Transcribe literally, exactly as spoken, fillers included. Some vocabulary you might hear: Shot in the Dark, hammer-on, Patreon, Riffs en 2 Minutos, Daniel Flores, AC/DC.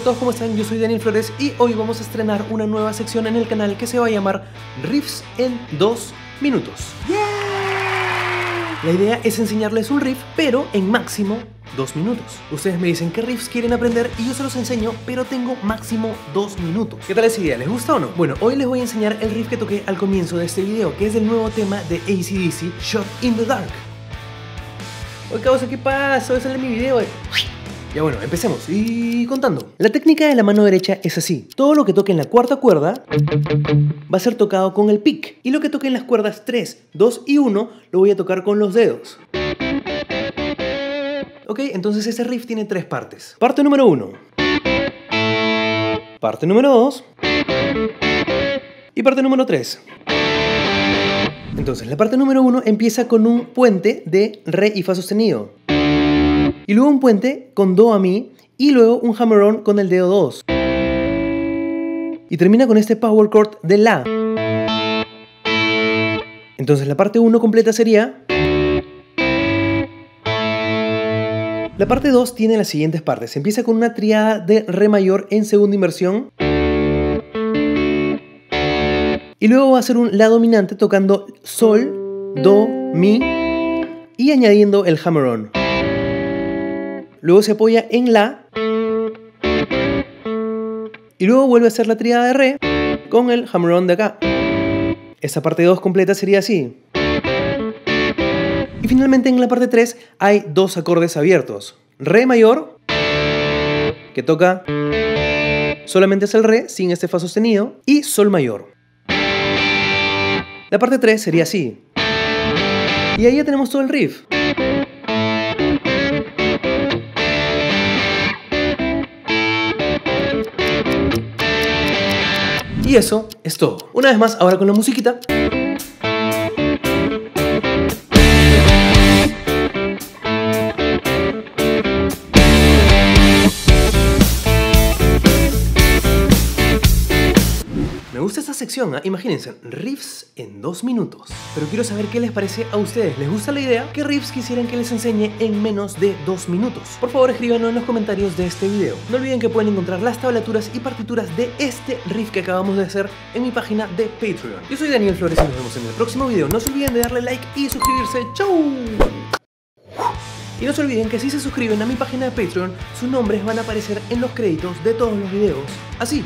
hola a todos, ¿cómo están? Yo soy Daniel Flores y hoy vamos a estrenar una nueva sección en el canal que se va a llamar Riffs en dos minutos. ¡Yeah! La idea es enseñarles un riff, pero en máximo dos minutos. Ustedes me dicen qué riffs quieren aprender y yo se los enseño, pero tengo máximo dos minutos. ¿Qué tal esa idea? ¿Les gusta o no? Bueno, hoy les voy a enseñar el riff que toqué al comienzo de este video, que es el nuevo tema de A C D C, Shot in the Dark. Oye, causa, ¿qué pasó? Ese es mi video, eh. Ya bueno, empecemos y contando. La técnica de la mano derecha es así. Todo lo que toque en la cuarta cuerda va a ser tocado con el pick. Y lo que toque en las cuerdas tres, dos y uno lo voy a tocar con los dedos. Ok, entonces ese riff tiene tres partes. Parte número uno. Parte número dos. Y parte número tres. Entonces la parte número uno empieza con un puente de re y fa sostenido. Y luego un puente con do a mi y luego un hammer-on con el dedo dos. Y termina con este power chord de la. Entonces la parte uno completa sería... La parte dos tiene las siguientes partes. Empieza con una triada de re mayor en segunda inversión. Y luego va a ser un la dominante tocando sol, do, mi y añadiendo el hammer-on. Luego se apoya en la y luego vuelve a hacer la triada de re con el hammer-on de acá. Esta parte dos completa sería así. Y finalmente en la parte tres hay dos acordes abiertos. Re mayor, que toca solamente es el re sin este fa sostenido, y sol mayor. La parte tres sería así. Y ahí ya tenemos todo el riff. Y eso es todo. Una vez más, ahora con la musiquita. Me gusta esta sección, ¿eh? Imagínense, riffs en dos minutos. Pero quiero saber qué les parece a ustedes. ¿Les gusta la idea? ¿Qué riffs quisieran que les enseñe en menos de dos minutos? Por favor, escríbanlo en los comentarios de este video. No olviden que pueden encontrar las tablaturas y partituras de este riff que acabamos de hacer en mi página de Patreon. Yo soy Daniel Flores y nos vemos en el próximo video. No se olviden de darle like y suscribirse. ¡Chau! Y no se olviden que si se suscriben a mi página de Patreon, sus nombres van a aparecer en los créditos de todos los videos. Así.